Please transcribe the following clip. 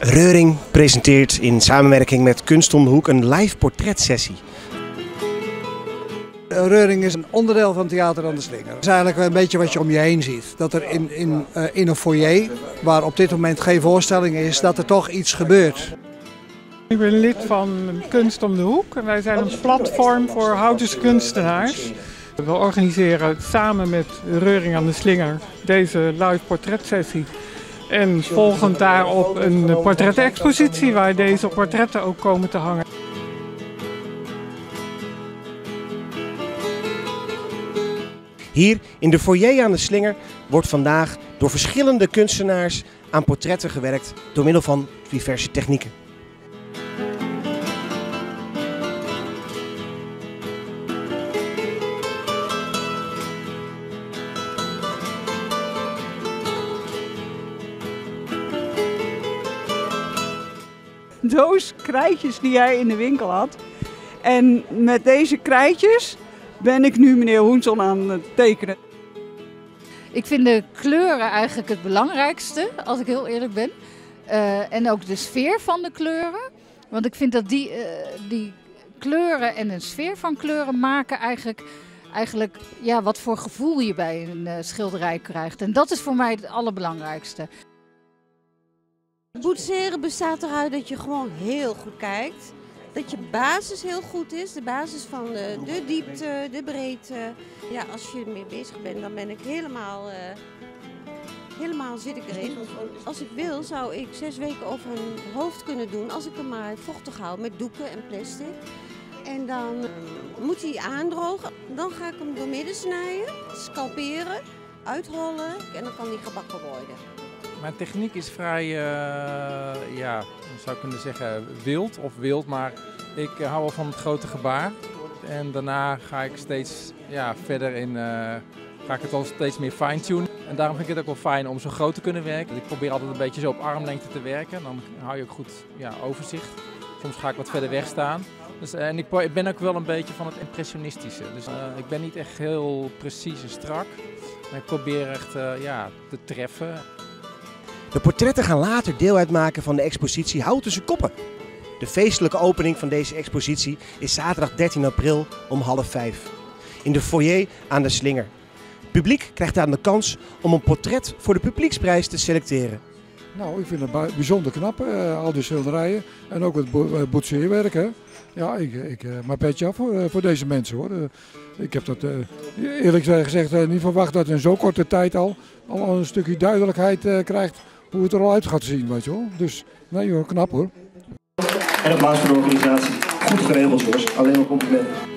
Reuring presenteert in samenwerking met Kunst om de Hoek een live portretsessie. Reuring is een onderdeel van Theater aan de Slinger. Het is eigenlijk een beetje wat je om je heen ziet. Dat er in een foyer, waar op dit moment geen voorstelling is, dat er toch iets gebeurt. Ik ben lid van Kunst om de Hoek en wij zijn een platform voor Houtense kunstenaars. We organiseren samen met Reuring aan de Slinger deze live portretsessie. En volgend daarop een portretexpositie waar deze portretten ook komen te hangen. Hier in de foyer aan de Slinger wordt vandaag door verschillende kunstenaars aan portretten gewerkt door middel van diverse technieken. Doos krijtjes die hij in de winkel had. En met deze krijtjes ben ik nu meneer Hoenson aan het tekenen. Ik vind de kleuren eigenlijk het belangrijkste, als ik heel eerlijk ben. En ook de sfeer van de kleuren. Want ik vind dat die kleuren en een sfeer van kleuren maken eigenlijk ja, wat voor gevoel je bij een schilderij krijgt. En dat is voor mij het allerbelangrijkste. Boetseren bestaat eruit dat je gewoon heel goed kijkt. Dat je basis heel goed is, de basis van de diepte, de breedte. Ja, als je ermee bezig bent, dan ben ik helemaal zit ik erin. Als ik wil, zou ik 6 weken over een hoofd kunnen doen als ik hem maar vochtig hou met doeken en plastic. En dan moet hij aandrogen. Dan ga ik hem doormidden snijden, scalperen, uithollen en dan kan hij gebakken worden. Mijn techniek is vrij, ja, zou ik kunnen zeggen wild of wild, maar ik hou wel van het grote gebaar. En daarna ga ik steeds verder in, ga ik het al steeds meer fine-tunen. En daarom vind ik het ook wel fijn om zo groot te kunnen werken. Ik probeer altijd een beetje zo op armlengte te werken, dan hou je ook goed overzicht. Soms ga ik wat verder weg staan. Dus, en ik ben ook wel een beetje van het impressionistische. Dus ik ben niet echt heel precies en strak. Maar ik probeer echt te treffen. De portretten gaan later deel uitmaken van de expositie Houtense Koppen. De feestelijke opening van deze expositie is zaterdag 13 april om 16:30 in de foyer aan de Slinger. Het publiek krijgt dan de kans om een portret voor de publieksprijs te selecteren. Nou, ik vind het bijzonder knap, al die schilderijen en ook het boetseerwerk. Hè. Ja, ik mijn petje af voor deze mensen hoor. Ik heb dat eerlijk gezegd niet verwacht dat in zo'n korte tijd al een stukje duidelijkheid krijgt hoe het er al uit gaat zien, weet je wel. Dus, nee hoor, knap hoor. En applaus voor de organisatie. Goed geregeld hoor, alleen maar complimenten.